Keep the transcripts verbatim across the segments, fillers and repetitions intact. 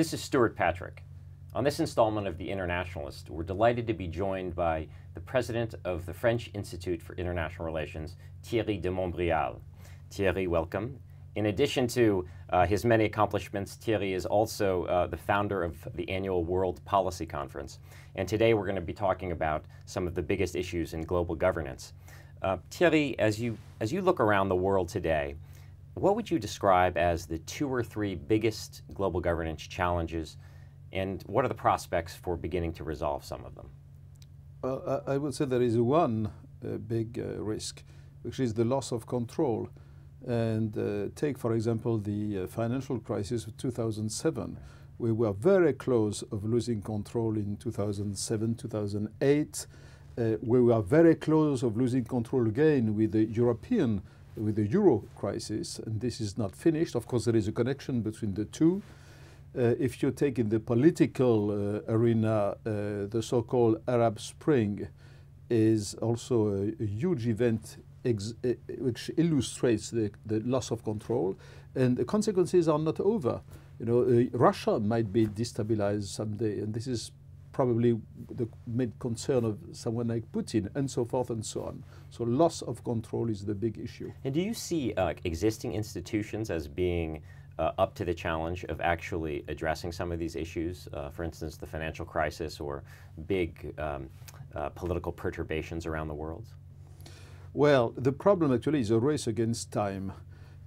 This is Stewart Patrick. On this installment of The Internationalist, we're delighted to be joined by the president of the French Institute for International Relations, Thierry de Montbrial. Thierry, welcome. In addition to uh, his many accomplishments, Thierry is also uh, the founder of the annual World Policy Conference. And today we're going to be talking about some of the biggest issues in global governance. Uh, Thierry, as you, as you look around the world today, what would you describe as the two or three biggest global governance challenges, and what are the prospects for beginning to resolve some of them? Well, I would say there is one uh, big uh, risk, which is the loss of control. And uh, take, for example, the uh, financial crisis of two thousand seven. We were very close of losing control in two thousand seven, two thousand eight. Uh, we were very close of losing control again with the European with the euro crisis, and this is not finished. Of course, there is a connection between the two. Uh, if you take in the political uh, arena, uh, the so-called Arab Spring is also a, a huge event ex uh, which illustrates the, the loss of control, and the consequences are not over. You know, uh, Russia might be destabilized someday, and this is probably the main concern of someone like Putin, and so forth and so on. So loss of control is the big issue. And do you see uh, existing institutions as being uh, up to the challenge of actually addressing some of these issues? Uh, for instance, the financial crisis or big um, uh, political perturbations around the world? Well, the problem actually is a race against time.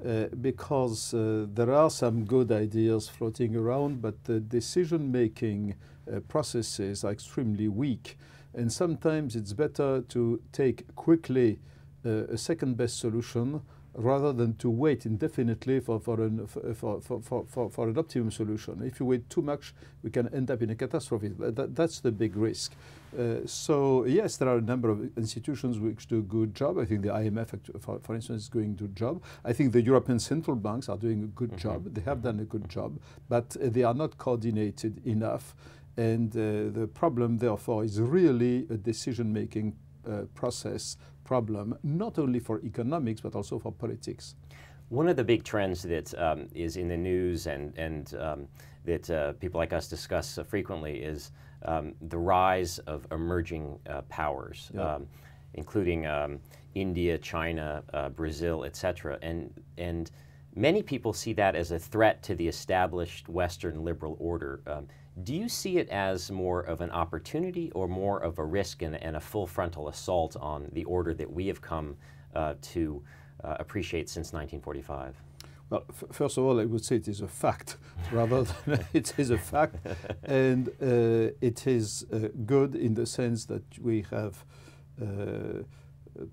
Uh, because uh, there are some good ideas floating around, but the decision-making uh, processes are extremely weak. And sometimes it's better to take quickly uh, a second-best solution rather than to wait indefinitely for, for, an, for, for, for, for, for an optimum solution. If you wait too much, we can end up in a catastrophe. That, that's the big risk. Uh, so, yes, there are a number of institutions which do a good job. I think the I M F, for, for instance, is doing a good job. I think the European Central Banks are doing a good mm-hmm. job. They have done a good job, but uh, they are not coordinated enough. And uh, the problem, therefore, is really a decision-making Uh, process problem, not only for economics, but also for politics. One of the big trends that um, is in the news and, and um, that uh, people like us discuss uh, frequently is um, the rise of emerging uh, powers, yeah. um, including um, India, China, uh, Brazil, et cetera. And, and many people see that as a threat to the established Western liberal order. Um, Do you see it as more of an opportunity or more of a risk and, and a full frontal assault on the order that we have come uh, to uh, appreciate since nineteen forty-five? Well, f first of all, I would say it is a fact rather than it is a fact. And uh, it is uh, good in the sense that we have uh,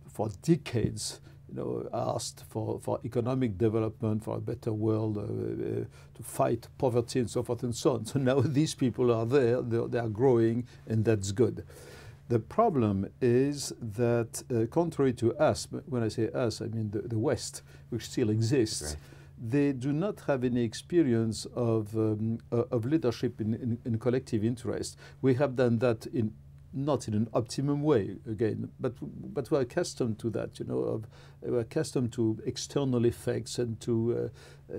for decades you know, asked for, for economic development, for a better world, uh, uh, to fight poverty and so forth and so on. So now these people are there, they, they are growing, and that's good. The problem is that uh, contrary to us, when I say us, I mean the, the West, which still exists, right. They do not have any experience of, um, uh, of leadership in, in, in collective interest. We have done that in not in an optimum way, again, but but we're accustomed to that, you know, of, we're accustomed to external effects and to uh, uh,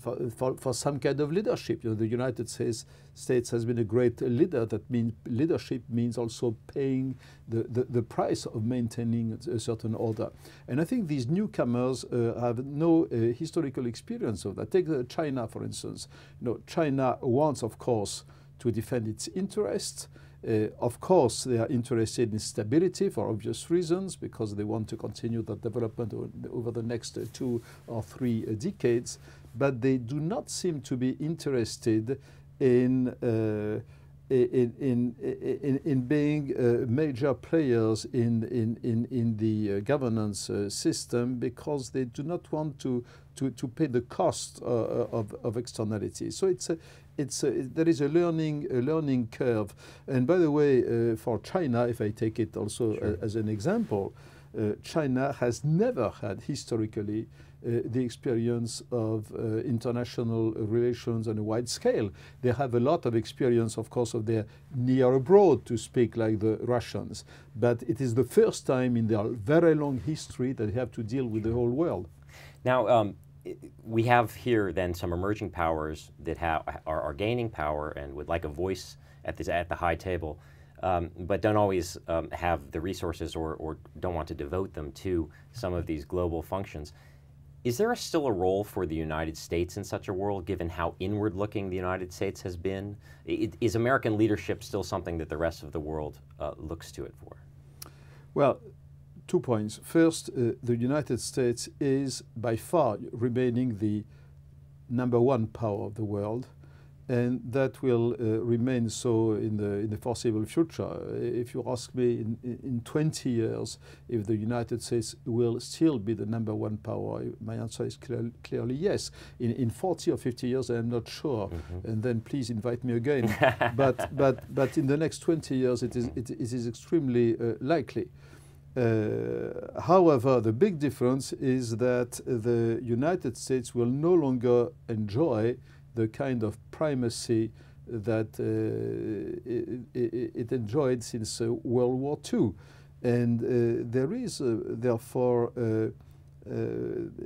for, for, for some kind of leadership. You know, the United States, States has been a great leader. That means leadership means also paying the, the, the price of maintaining a certain order. And I think these newcomers uh, have no uh, historical experience of that. Take uh, China, for instance. You know, China wants, of course, to defend its interests. Uh, of course, they are interested in stability for obvious reasons, because they want to continue that development over the next uh, two or three uh, decades. But they do not seem to be interested in uh, in, in, in, in being uh, major players in in, in, in the uh, governance uh, system, because they do not want to to, to pay the cost uh, of, of externality. So it's a It's a, there is a learning, a learning curve. And by the way, uh, for China, if I take it also sure. a, as an example, uh, China has never had historically uh, the experience of uh, international relations on a wide scale. They have a lot of experience, of course, of their near abroad, to speak like the Russians. But it is the first time in their very long history that they have to deal with the whole world. Now, um, we have here then some emerging powers that have, are, are gaining power and would like a voice at, this, at the high table, um, but don't always um, have the resources or, or don't want to devote them to some of these global functions. Is there a, still a role for the United States in such a world, given how inward-looking the United States has been? It, is American leadership still something that the rest of the world uh, looks to it for? Well, two points. First, uh, the United States is by far remaining the number one power of the world, and that will uh, remain so in the, in the foreseeable future. If you ask me in, in twenty years if the United States will still be the number one power, my answer is clear, clearly yes. In, in forty or fifty years, I'm not sure, mm-hmm. and then please invite me again. but, but, but in the next twenty years, it is, it, it is extremely uh, likely. Uh, however, the big difference is that the United States will no longer enjoy the kind of primacy that uh, it, it enjoyed since uh, World War Two. And uh, there is, uh, therefore, uh, uh,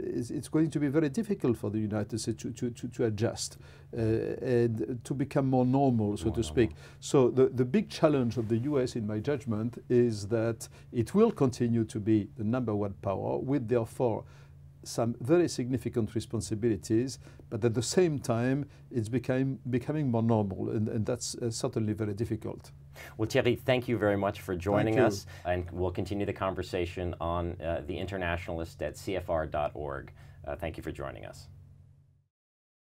it's going to be very difficult for the United States to, to, to, to adjust uh, and to become more normal, so more to speak. Normal. So the, the big challenge of the U S, in my judgment, is that it will continue to be the number one power with, therefore, some very significant responsibilities, but at the same time, it's became, becoming more normal, and, and that's uh, certainly very difficult. Well, Thierry, thank you very much for joining us, and we'll continue the conversation on uh, The Internationalist at C F R dot org. Uh, thank you for joining us.